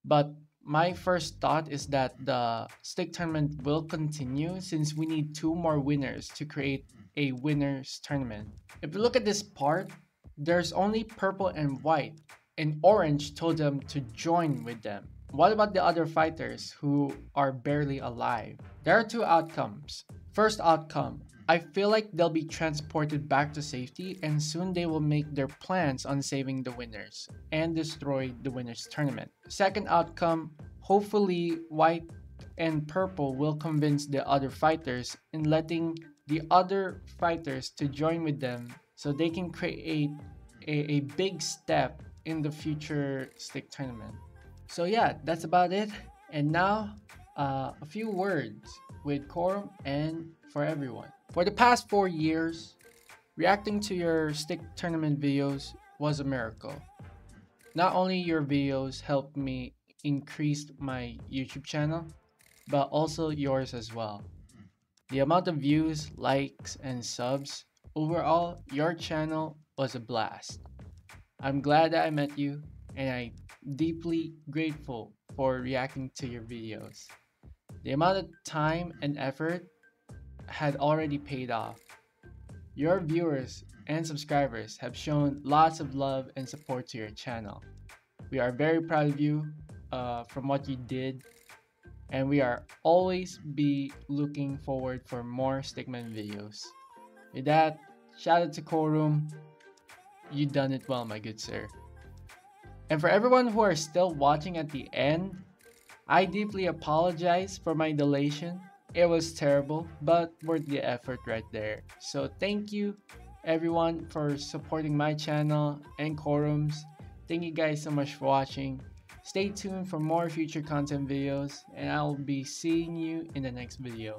but my first thought is that the stick tournament will continue since we need 2 more winners to create a winner's tournament. If you look at this part, there's only purple and white, and orange told them to join with them. What about the other fighters who are barely alive? There are 2 outcomes. First outcome, I feel like they'll be transported back to safety and soon they will make their plans on saving the winners and destroy the winners tournament. Second outcome, hopefully white and purple will convince the other fighters in letting the other fighters to join with them so they can create a big step in the future stick tournament. So yeah, that's about it. And now a few words with Quorum and for everyone. For the past 4 years, reacting to your stick tournament videos was a miracle. Not only your videos helped me increase my YouTube channel, but also yours as well. The amount of views, likes, and subs, overall, your channel was a blast. I'm glad that I met you, and I'm deeply grateful for reacting to your videos. The amount of time and effort had already paid off. Your viewers and subscribers have shown lots of love and support to your channel. We are very proud of you from what you did, and we are always be looking forward for more Stickman videos. With that, shout out to Khoruum. You done it well, my good sir. And for everyone who are still watching at the end, I deeply apologize for my delation. It was terrible, but worth the effort right there. So thank you everyone for supporting my channel and Quorum's. Thank you guys so much for watching. Stay tuned for more future content videos, and I'll be seeing you in the next video.